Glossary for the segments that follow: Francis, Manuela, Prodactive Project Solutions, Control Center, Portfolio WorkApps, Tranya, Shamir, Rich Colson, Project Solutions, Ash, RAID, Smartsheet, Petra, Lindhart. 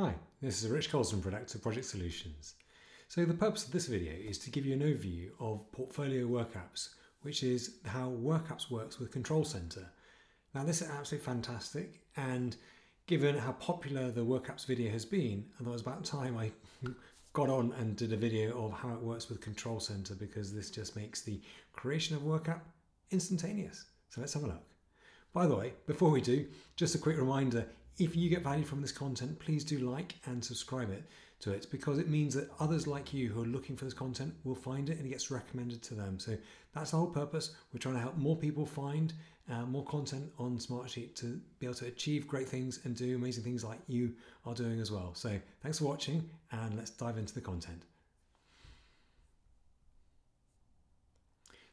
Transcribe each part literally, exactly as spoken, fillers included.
Hi, this is Rich Colson, Prodactive Project Solutions. So the purpose of this video is to give you an overview of Portfolio WorkApps, which is how WorkApps works with Control Center. Now this is absolutely fantastic, and given how popular the WorkApps video has been, I thought it was about time I got on and did a video of how it works with Control Center, because this just makes the creation of WorkApp instantaneous. So let's have a look. By the way, before we do, just a quick reminder, if you get value from this content, please do like and subscribe it to it, because it means that others like you who are looking for this content will find it and it gets recommended to them. So that's the whole purpose. We're trying to help more people find uh, more content on Smartsheet to be able to achieve great things and do amazing things like you are doing as well. So thanks for watching, and let's dive into the content.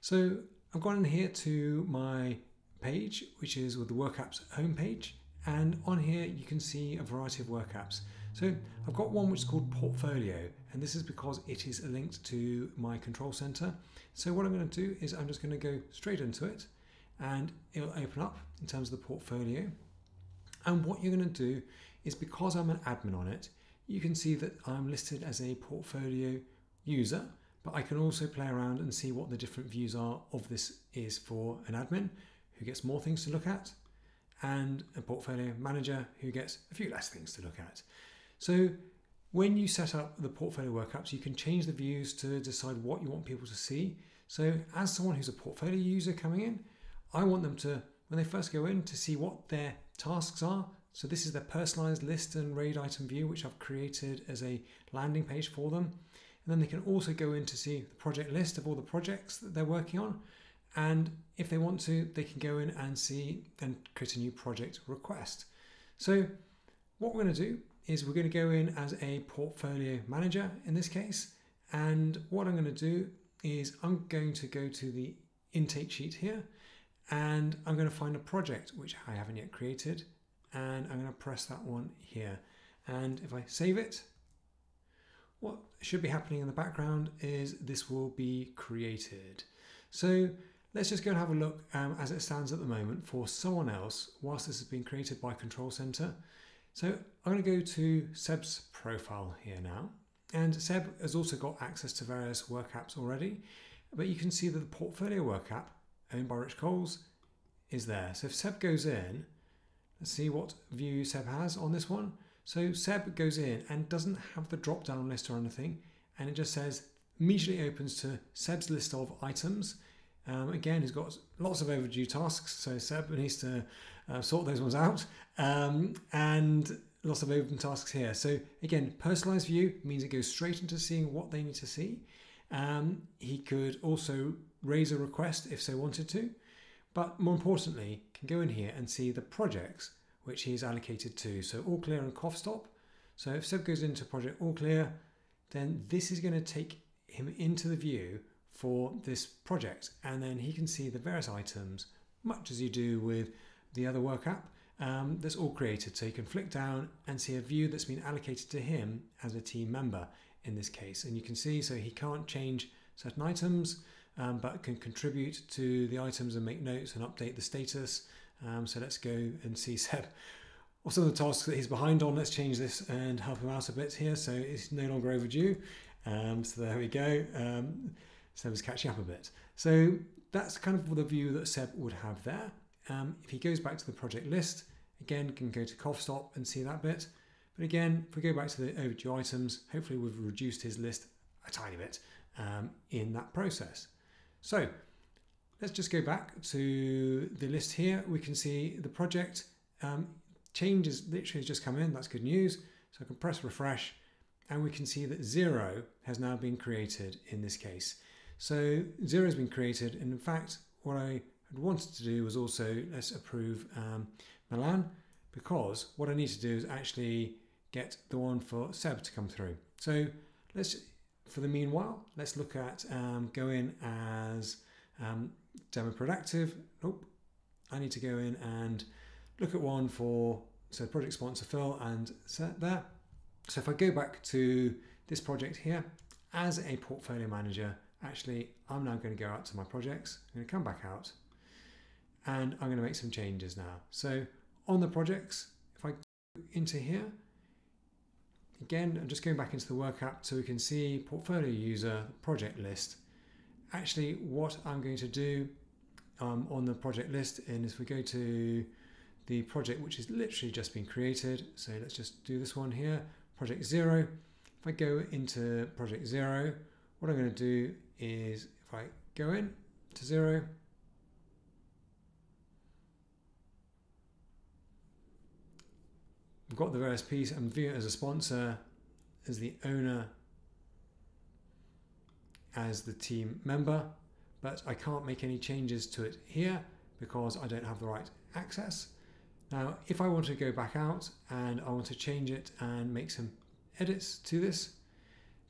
So I've gone in here to my page, which is with the WorkApps homepage. And on here, you can see a variety of WorkApps. So I've got one which is called Portfolio, and this is because it is linked to my Control Center. So what I'm gonna do is I'm just gonna go straight into it, and it'll open up in terms of the portfolio. And what you're gonna do is, because I'm an admin on it, you can see that I'm listed as a portfolio user, but I can also play around and see what the different views are of this is for an admin who gets more things to look at, and a portfolio manager who gets a few less things to look at. So when you set up the portfolio WorkApps, you can change the views to decide what you want people to see. So as someone who's a portfolio user coming in, I want them to, when they first go in, to see what their tasks are. So this is their personalized list and RAID item view, which I've created as a landing page for them. And then they can also go in to see the project list of all the projects that they're working on. And if they want to, they can go in and see and create a new project request. So what we're going to do is we're going to go in as a portfolio manager in this case. And what I'm going to do is I'm going to go to the intake sheet here, and I'm going to find a project which I haven't yet created. And I'm going to press that one here. And if I save it, what should be happening in the background is this will be created. So let's just go and have a look um, as it stands at the moment for someone else whilst this has been created by Control Center. So I'm going to go to Seb's profile here now. And Seb has also got access to various WorkApps already, but you can see that the Portfolio WorkApp owned by Rich Coles is there. So if Seb goes in, let's see what view Seb has on this one. So Seb goes in and doesn't have the drop down list or anything, and it just says immediately opens to Seb's list of items. Um, again, he's got lots of overdue tasks, so Seb needs to uh, sort those ones out. Um, and lots of open tasks here. So again, personalized view means it goes straight into seeing what they need to see. Um, he could also raise a request if so wanted to, but more importantly, can go in here and see the projects which he's allocated to. So all clear and cough stop. So if Seb goes into project all clear, then this is going to take him into the view for this project, and then he can see the various items, much as you do with the other WorkApp, um, that's all created. So you can flick down and see a view that's been allocated to him as a team member in this case. And you can see, so he can't change certain items, um, but can contribute to the items and make notes and update the status. Um, so let's go and see Seb. Also the tasks that he's behind on, let's change this and help him out a bit here. So it's no longer overdue. Um, so there we go. Um, Seb's catching up a bit. So that's kind of the view that Seb would have there. Um, if he goes back to the project list, again, can go to cough stop and see that bit. But again, if we go back to the overdue items, hopefully we've reduced his list a tiny bit um, in that process. So let's just go back to the list here. We can see the project um, changes literally just come in. That's good news. So I can press refresh, and we can see that zero has now been created in this case. So zero has been created, and in fact what I had wanted to do was also, let's approve um, Milan, because what I need to do is actually get the one for Seb to come through. So let's, for the meanwhile, let's look at, um, go in as um, Demo Prodactive. Nope, I need to go in and look at one for, so project sponsor Phil and set there. So if I go back to this project here, as a portfolio manager, actually, I'm now going to go out to my projects. I'm going to come back out, and I'm going to make some changes now. So on the projects, if I go into here, Again, I'm just going back into the work app so we can see portfolio user, project list. Actually, what I'm going to do um, on the project list is if we go to the project which has literally just been created, so let's just do this one here, project zero. If I go into project zero, what I'm going to do is if I go in to zero, I've got the various piece and view it as a sponsor, as the owner, as the team member, but I can't make any changes to it here because I don't have the right access. Now, if I want to go back out and I want to change it and make some edits to this,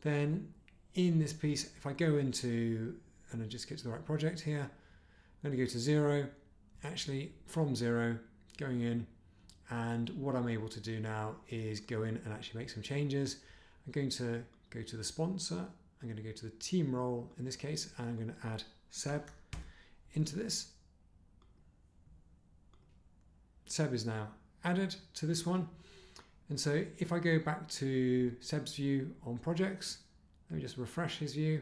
then in this piece, if I go into, and I just get to the right project here, I'm going to go to zero, actually from zero, going in, and what I'm able to do now is go in and actually make some changes. I'm going to go to the sponsor, I'm going to go to the team role in this case, and I'm going to add Seb into this. Seb is now added to this one. And so if I go back to Seb's view on projects, let me just refresh his view.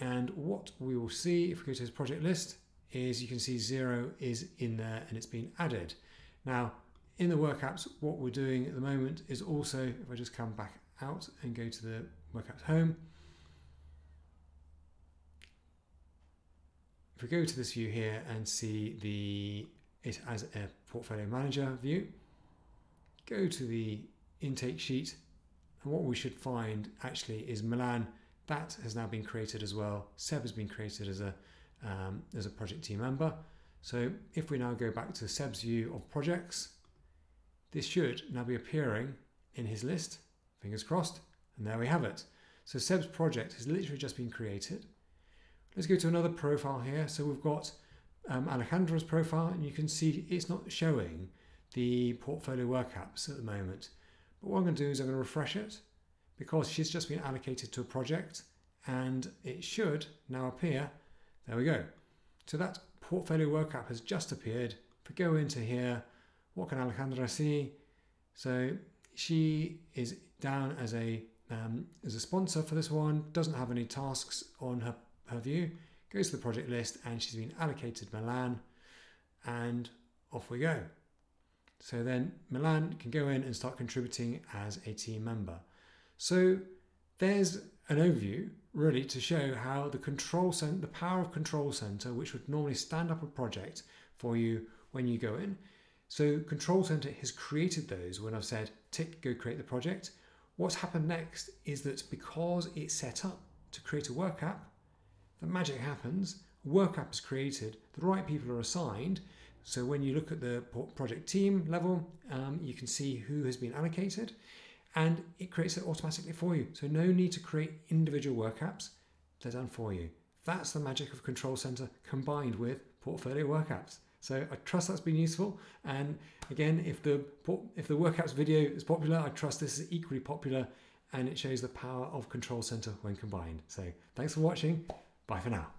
And what we will see if we go to his project list is you can see zero is in there and it's been added. Now, in the work apps, what we're doing at the moment is also, if I just come back out and go to the work apps home, if we go to this view here and see the it as a portfolio manager view, go to the intake sheet, and what we should find actually is Milan, that has now been created as well. Seb has been created as a Um, as a project team member. So if we now go back to Seb's view of projects, this should now be appearing in his list, fingers crossed, and there we have it. So Seb's project has literally just been created. Let's go to another profile here. So we've got um, Alejandra's profile, and you can see it's not showing the portfolio work apps at the moment. But what I'm going to do is I'm going to refresh it because she's just been allocated to a project, and it should now appear. There we go. So that portfolio work app has just appeared. If we go into here, what can Alejandra see? So she is down as a um, as a sponsor for this one, doesn't have any tasks on her, her view, goes to the project list, and she's been allocated Milan, and off we go. So then Milan can go in and start contributing as a team member. So there's an overview really to show how the control center, the power of Control Center, which would normally stand up a project for you when you go in. So Control Center has created those when I've said, tick, go create the project. What's happened next is that because it's set up to create a work app, the magic happens, work app is created, the right people are assigned. So when you look at the project team level, um, you can see who has been allocated. And it creates it automatically for you. So no need to create individual work apps, they're done for you. That's the magic of Control Center combined with portfolio work apps. So I trust that's been useful. And again, if the, if the work apps video is popular, I trust this is equally popular, and it shows the power of Control Center when combined. So thanks for watching, bye for now.